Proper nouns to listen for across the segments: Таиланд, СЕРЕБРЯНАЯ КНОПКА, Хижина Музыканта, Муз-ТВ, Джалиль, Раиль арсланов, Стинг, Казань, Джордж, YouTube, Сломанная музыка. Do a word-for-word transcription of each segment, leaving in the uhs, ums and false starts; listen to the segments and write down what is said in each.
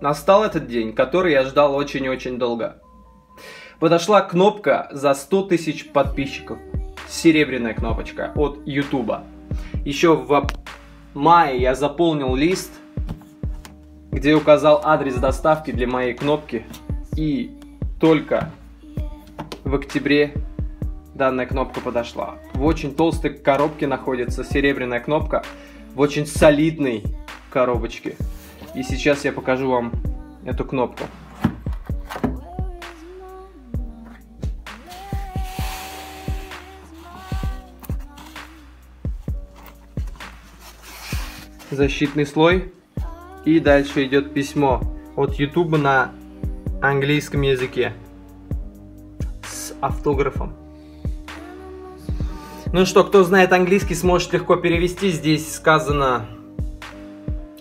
Настал этот день, который я ждал очень-очень долго. Подошла кнопка за сто тысяч подписчиков. Серебряная кнопочка от YouTube. Еще в мае я заполнил лист, где указал адрес доставки для моей кнопки. И только в октябре данная кнопка подошла. В очень толстой коробке находится серебряная кнопка. В очень солидной коробочке. И сейчас я покажу вам эту кнопку. Защитный слой. И дальше идет письмо от YouTube на английском языке с автографом. Ну что, кто знает английский, сможет легко перевести. Здесь сказано,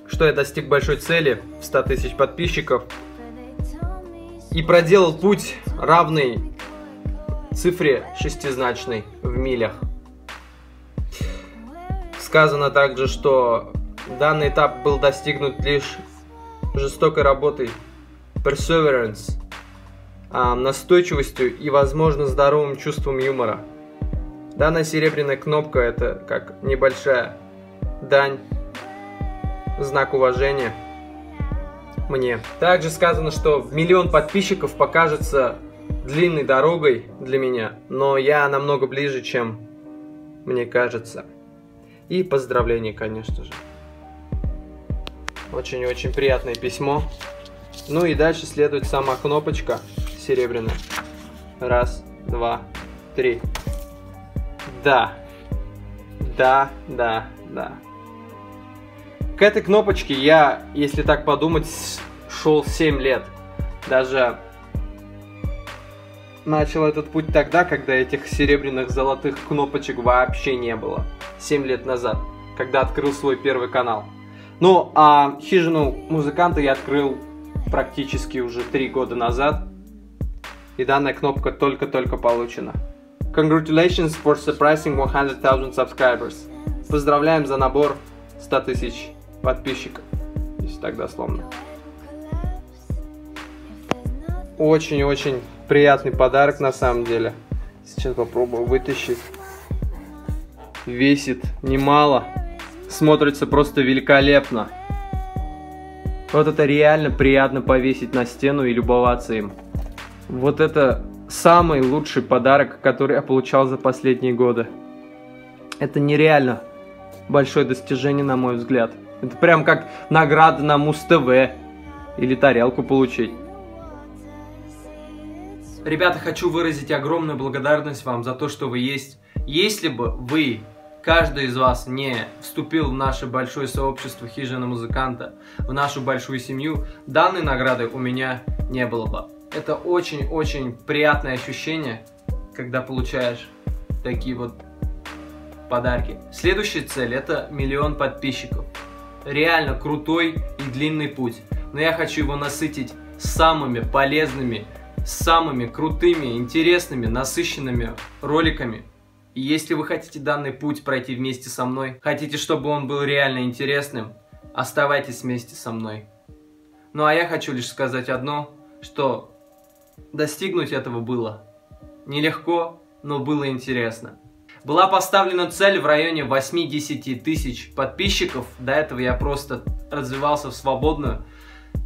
что я достиг большой цели в ста тысяч подписчиков и проделал путь, равный цифре шестизначной в милях. Сказано также, что данный этап был достигнут лишь жестокой работой, perseverance, настойчивостью и, возможно, здоровым чувством юмора. Данная серебряная кнопка – это как небольшая дань, знак уважения мне. Также сказано, что в миллион подписчиков покажется длинной дорогой для меня, но я намного ближе, чем мне кажется. И поздравления, конечно же. Очень-очень приятное письмо. Ну и дальше следует сама кнопочка серебряная. Раз, два, три. Да. Да, да, да. К этой кнопочке я, если так подумать, шел семь лет. Даже начал этот путь тогда, когда этих серебряных золотых кнопочек вообще не было. семь лет назад, когда открыл свой первый канал. Ну, а «Хижину музыканта» я открыл практически уже три года назад. И данная кнопка только-только получена. Congratulations for surprising one hundred thousand subscribers. Поздравляем за набор ста тысяч подписчиков. Если так дословно. Очень-очень приятный подарок на самом деле. Сейчас попробую вытащить. Весит немало. Смотрится просто великолепно. Вот это реально приятно повесить на стену и любоваться им. Вот это самый лучший подарок, который я получал за последние годы. Это нереально большое достижение, на мой взгляд. Это прям как награда на Муз-ТВ или тарелку получить. Ребята, хочу выразить огромную благодарность вам за то, что вы есть. Если бы вы... Каждый из вас не вступил в наше большое сообщество «Хижина музыканта», в нашу большую семью, данной награды у меня не было бы. Это очень-очень приятное ощущение, когда получаешь такие вот подарки. Следующая цель – это миллион подписчиков. Реально крутой и длинный путь, но я хочу его насытить самыми полезными, самыми крутыми, интересными, насыщенными роликами. И если вы хотите данный путь пройти вместе со мной, хотите, чтобы он был реально интересным, оставайтесь вместе со мной. Ну а я хочу лишь сказать одно, что достигнуть этого было нелегко, но было интересно. Была поставлена цель в районе восьмидесяти тысяч подписчиков. До этого я просто развивался в свободную.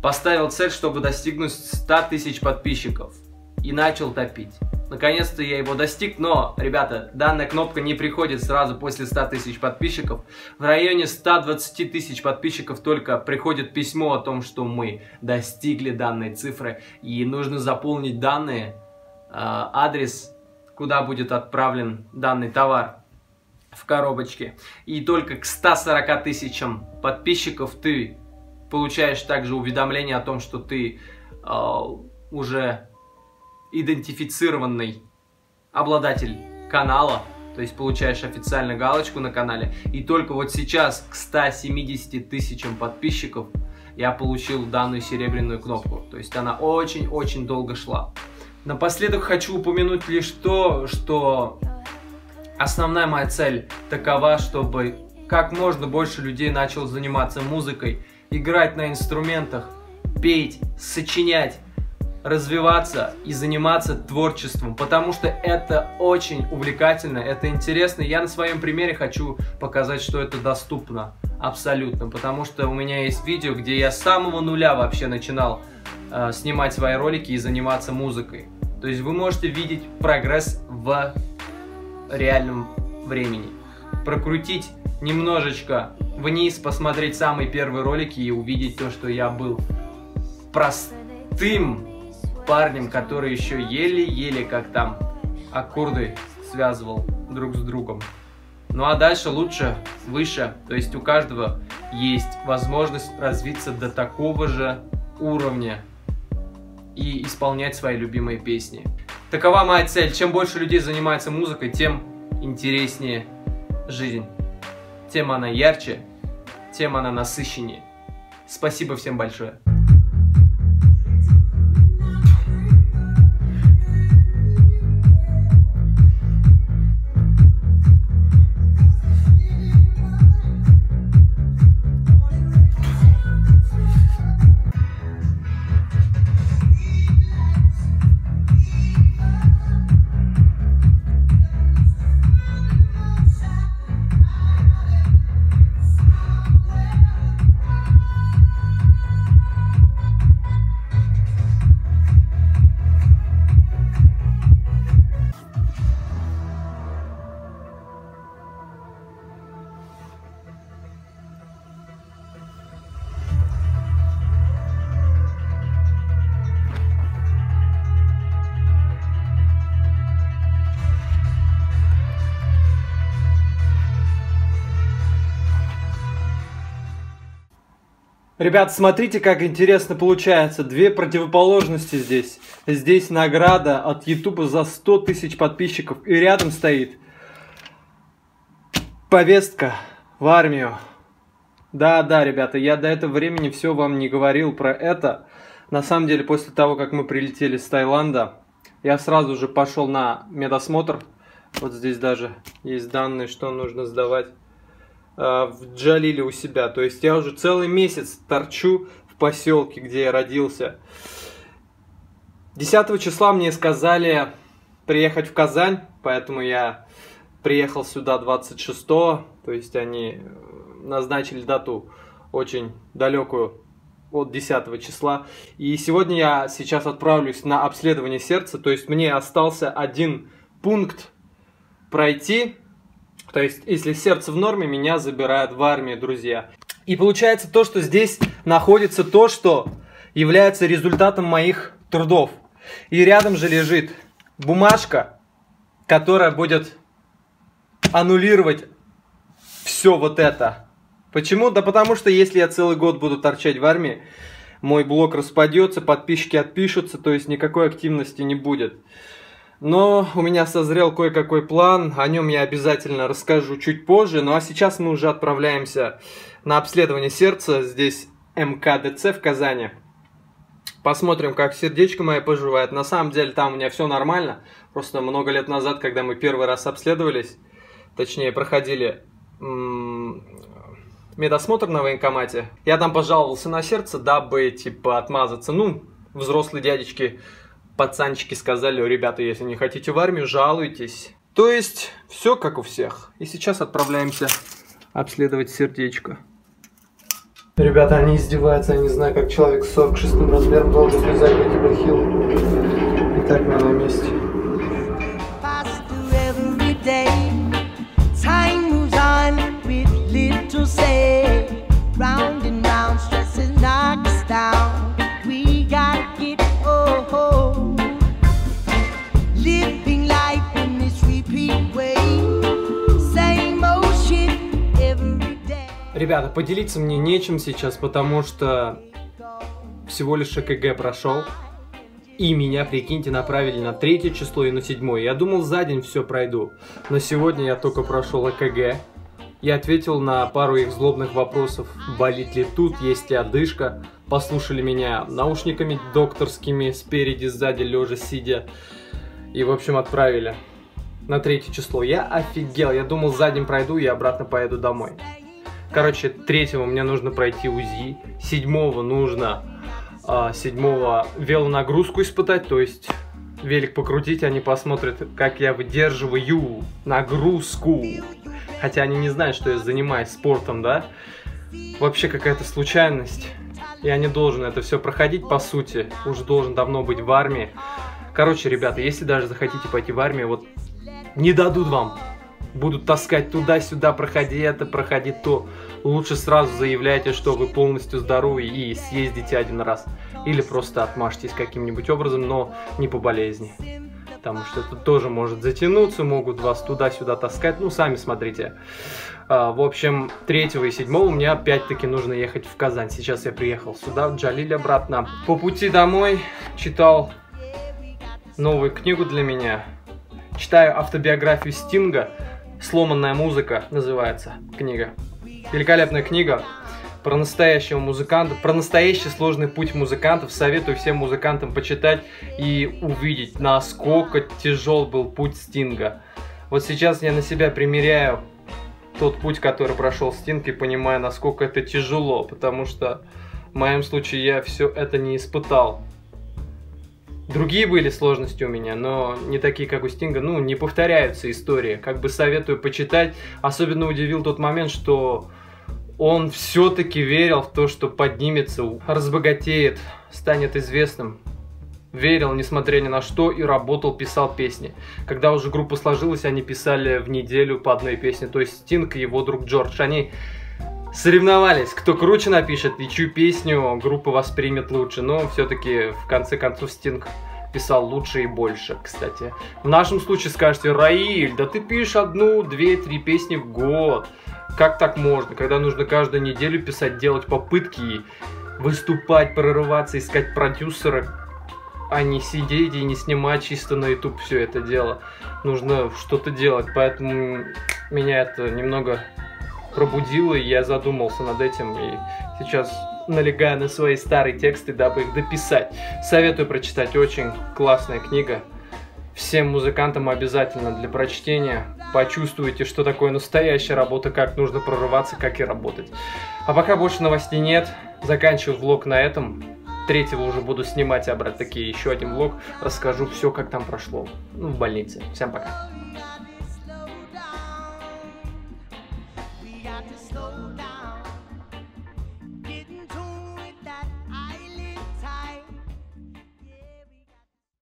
Поставил цель, чтобы достигнуть ста тысяч подписчиков. И начал топить. Наконец-то я его достиг, но, ребята, данная кнопка не приходит сразу после ста тысяч подписчиков. В районе ста двадцати тысяч подписчиков только приходит письмо о том, что мы достигли данной цифры. И нужно заполнить данные, адрес, куда будет отправлен данный товар в коробочке. И только к ста сорока тысячам подписчиков ты получаешь также уведомление о том, что ты уже... идентифицированный обладатель канала, то есть получаешь официально галочку на канале. И только вот сейчас к ста семидесяти тысячам подписчиков я получил данную серебряную кнопку, то есть она очень-очень долго шла. Напоследок хочу упомянуть лишь то, что основная моя цель такова, чтобы как можно больше людей начал заниматься музыкой, играть на инструментах, петь, сочинять, развиваться и заниматься творчеством, потому что это очень увлекательно, это интересно. Я на своем примере хочу показать, что это доступно абсолютно, потому что у меня есть видео, где я с самого нуля вообще начинал э, снимать свои ролики и заниматься музыкой. То есть вы можете видеть прогресс в реальном времени. Прокрутить немножечко вниз, посмотреть самые первые ролики и увидеть то, что я был простым парнем, который еще еле-еле как там аккорды связывал друг с другом. Ну а дальше лучше, выше. То есть у каждого есть возможность развиться до такого же уровня и исполнять свои любимые песни. Такова моя цель. Чем больше людей занимается музыкой, тем интереснее жизнь. Тем она ярче, тем она насыщеннее. Спасибо всем большое. Ребят, смотрите, как интересно получается. Две противоположности здесь. Здесь награда от YouTube за сто тысяч подписчиков. И рядом стоит повестка в армию. Да-да, ребята, я до этого времени все вам не говорил про это. На самом деле, после того, как мы прилетели с Таиланда, я сразу же пошел на медосмотр. Вот здесь даже есть данные, что нужно сдавать в Джалиле у себя. То есть я уже целый месяц торчу в поселке, где я родился. десятого числа мне сказали приехать в Казань, поэтому я приехал сюда двадцать шестого. То есть они назначили дату очень далекую от десятого числа. И сегодня я сейчас отправлюсь на обследование сердца. То есть мне остался один пункт пройти. То есть, если сердце в норме, меня забирают в армию, друзья. И получается то, что здесь находится то, что является результатом моих трудов. И рядом же лежит бумажка, которая будет аннулировать все вот это. Почему? Да потому что если я целый год буду торчать в армии, мой блог распадется, подписчики отпишутся, то есть никакой активности не будет. Но у меня созрел кое-какой план, о нем я обязательно расскажу чуть позже. Ну а сейчас мы уже отправляемся на обследование сердца, здесь эм ка дэ цэ в Казани. Посмотрим, как сердечко мое поживает. На самом деле там у меня все нормально, просто много лет назад, когда мы первый раз обследовались, точнее проходили медосмотр на военкомате, я там пожаловался на сердце, дабы типа отмазаться. Ну, взрослые дядечки, пацанчики сказали: ребята, если не хотите в армию, жалуйтесь. То есть, все как у всех. И сейчас отправляемся обследовать сердечко. Ребята, они издеваются, я не знаю, как человек с сорок шестым размером должен вязать на тебя хил. И так мы на месте. Ребята, поделиться мне нечем сейчас, потому что всего лишь э ка гэ прошел, и меня, прикиньте, направили на третье число и на седьмое. Я думал, за день все пройду, но сегодня я только прошел э ка гэ. Я ответил на пару их злобных вопросов: болит ли тут, есть ли одышка. Послушали меня наушниками докторскими, спереди, сзади, лежа, сидя. И, в общем, отправили на третье число. Я офигел, я думал, за день пройду и обратно поеду домой. Короче, третьего мне нужно пройти УЗИ, седьмого нужно седьмого велонагрузку испытать, то есть велик покрутить, они посмотрят, как я выдерживаю нагрузку. Хотя они не знают, что я занимаюсь спортом, да? Вообще какая-то случайность. Я не должен это все проходить, по сути. Уже должен давно быть в армии. Короче, ребята, если даже захотите пойти в армию, вот не дадут вам. Будут таскать туда-сюда, проходи это, проходи то. Лучше сразу заявляйте, что вы полностью здоровы и съездите один раз. Или просто отмажьтесь каким-нибудь образом, но не по болезни. Потому что это тоже может затянуться, могут вас туда-сюда таскать. Ну, сами смотрите. А, в общем, третьего и седьмого у меня опять-таки нужно ехать в Казань. Сейчас я приехал сюда, в Джалиль обратно. По пути домой читал новую книгу для меня. Читаю автобиографию Стинга. «Сломанная музыка» называется книга. Великолепная книга про настоящего музыканта, про настоящий сложный путь музыкантов. Советую всем музыкантам почитать и увидеть, насколько тяжел был путь Стинга. Вот сейчас я на себя примеряю тот путь, который прошел Стинг, и понимаю, насколько это тяжело, потому что в моем случае я все это не испытал. Другие были сложности у меня, но не такие, как у Стинга. Ну, не повторяются истории. Как бы советую почитать. Особенно удивил тот момент, что он все-таки верил в то, что поднимется, разбогатеет, станет известным. Верил, несмотря ни на что, и работал, писал песни. Когда уже группа сложилась, они писали в неделю по одной песне. То есть Стинг и его друг Джордж, они соревновались, кто круче напишет и чью песню группа воспримет лучше. Но все-таки, в конце концов, Стинг писал лучше и больше, кстати. В нашем случае скажете: «Раиль, да ты пишешь одну, две, три песни в год. Как так можно, когда нужно каждую неделю писать, делать попытки, выступать, прорываться, искать продюсера, а не сидеть и не снимать чисто на YouTube все это дело. Нужно что-то делать». Поэтому меня это немного пробудило, и я задумался над этим, и сейчас налегаю на свои старые тексты, дабы их дописать. Советую прочитать, очень классная книга. Всем музыкантам обязательно для прочтения. Почувствуйте, что такое настоящая работа, как нужно прорываться, как и работать. А пока больше новостей нет, заканчиваю влог на этом. Третьего уже буду снимать обратно-таки еще один влог, расскажу все, как там прошло, ну, в больнице. Всем пока.